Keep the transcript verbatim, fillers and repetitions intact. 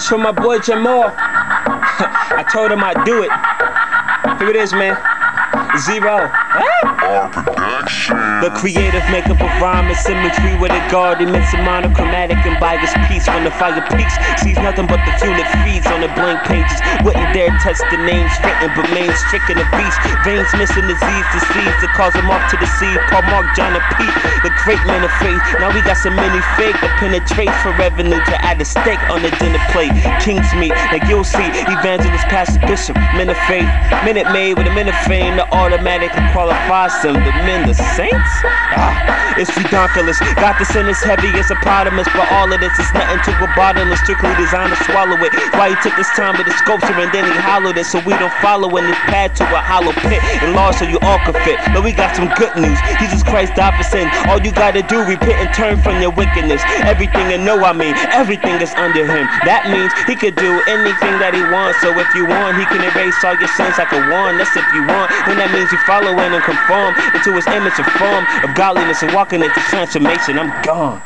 It's for my boy Jamal. I told him I'd do it. Here it is, man. Zero. The creative makeup of rhyme and symmetry with a guard immense amount of chromatic and bias piece. When the fire peaks, sees nothing but the fuel that feeds on the blank pages. Wouldn't dare touch the names written, but main stricken a beast. Veins missing disease, disease that cause them off to the sea. Paul Mark, John and Pete, the great man of faith. Now we got so many fake that penetrate for revenue to add a steak on the dinner plate. King's meat, like you'll see, evangelist, pastor, bishop, men of faith. Minute made with a minute fame, the automatically qualifies them. The men, the saints? Ah, it's redonkulous. Got the sentence heavy as a potamus, but all of this is nothing to a bottle. It's strictly designed to swallow it. Why he took this time with the sculpture and then he hollowed it, so we don't follow in this path to a hollow pit and lost so you all can fit. But we got some good news. Jesus Christ died for sin. All you gotta do, repent and turn from your wickedness. Everything and know I mean, everything is under him. That means he could do anything that he wants. So if you want, he can erase all your sins like a wand. That's if you want. Then that means you follow in and conform into his image and form of godliness and walking into transformation. I'm gone.